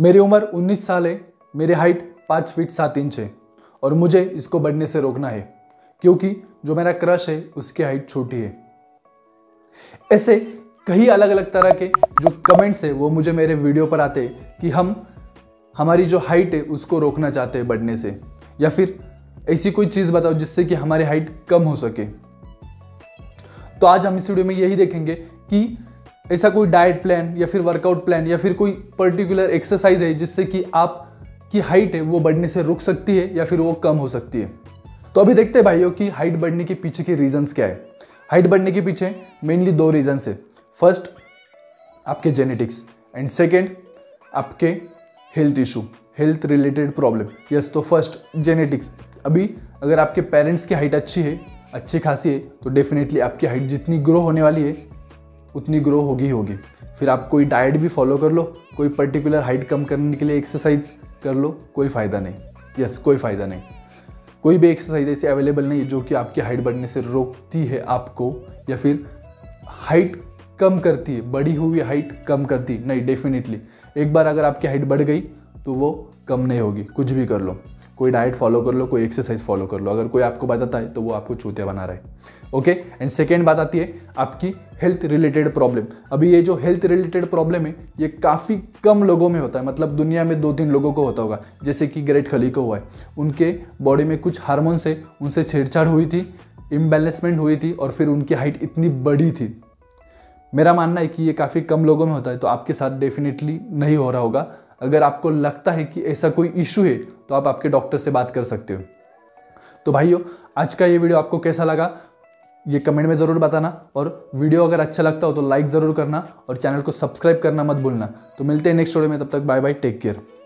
मेरी उम्र 19 साल है, मेरी हाइट 5 फीट 7 इंच है और मुझे इसको बढ़ने से रोकना है क्योंकि जो मेरा क्रश है उसकी हाइट छोटी है। ऐसे कई अलग अलग तरह के जो कमेंट्स है वो मुझे मेरे वीडियो पर आते कि हम हमारी जो हाइट है उसको रोकना चाहते हैं बढ़ने से, या फिर ऐसी कोई चीज़ बताओ जिससे कि हमारी हाइट कम हो सके। तो आज हम इस वीडियो में यही देखेंगे कि ऐसा कोई डाइट प्लान या फिर वर्कआउट प्लान या फिर कोई पर्टिकुलर एक्सरसाइज है जिससे कि आपकी हाइट है वो बढ़ने से रुक सकती है या फिर वो कम हो सकती है। तो अभी देखते हैं भाइयों कि हाइट बढ़ने के पीछे के रीजंस क्या है। हाइट बढ़ने के पीछे मेनली 2 रीजंस है। फर्स्ट आपके जेनेटिक्स एंड सेकेंड आपके health issue, health related problem. Yes, तो फर्स्ट जेनेटिक्स। अभी अगर आपके पेरेंट्स की हाइट अच्छी है, अच्छी खासी है, तो डेफिनेटली आपकी हाइट जितनी ग्रो होने वाली है उतनी ग्रो होगी ही होगी। फिर आप कोई डाइट भी फॉलो कर लो, कोई पर्टिकुलर हाइट कम करने के लिए एक्सरसाइज कर लो, कोई फ़ायदा नहीं। यस, कोई फ़ायदा नहीं। कोई भी एक्सरसाइज ऐसी अवेलेबल नहीं जो कि आपकी हाइट बढ़ने से रोकती है आपको या फिर हाइट कम करती है, बढ़ी हुई हाइट कम करती नहीं। डेफिनेटली एक बार अगर आपकी हाइट बढ़ गई तो वो कम नहीं होगी। कुछ भी कर लो, कोई डाइट फॉलो कर लो, कोई एक्सरसाइज फॉलो कर लो। अगर कोई आपको बताता है तो वो आपको चूतिया बना रहा है। ओके, एंड सेकेंड बात आती है आपकी हेल्थ रिलेटेड प्रॉब्लम। अभी ये जो हेल्थ रिलेटेड प्रॉब्लम है ये काफ़ी कम लोगों में होता है, मतलब दुनिया में 2-3 लोगों को होता होगा। जैसे कि ग्रेट खली को हुआ है, उनके बॉडी में कुछ हार्मोन्स है, उनसे छेड़छाड़ हुई थी, इम्बैलेंसमेंट हुई थी और फिर उनकी हाइट इतनी बड़ी थी। मेरा मानना है कि ये काफ़ी कम लोगों में होता है, तो आपके साथ डेफिनेटली नहीं हो रहा होगा। अगर आपको लगता है कि ऐसा कोई इशू है तो आप आपके डॉक्टर से बात कर सकते हो। तो भाइयों, आज का ये वीडियो आपको कैसा लगा ये कमेंट में ज़रूर बताना, और वीडियो अगर अच्छा लगता हो तो लाइक ज़रूर करना और चैनल को सब्सक्राइब करना मत भूलना। तो मिलते हैं नेक्स्ट वीडियो में, तब तक बाय बाय, टेक केयर।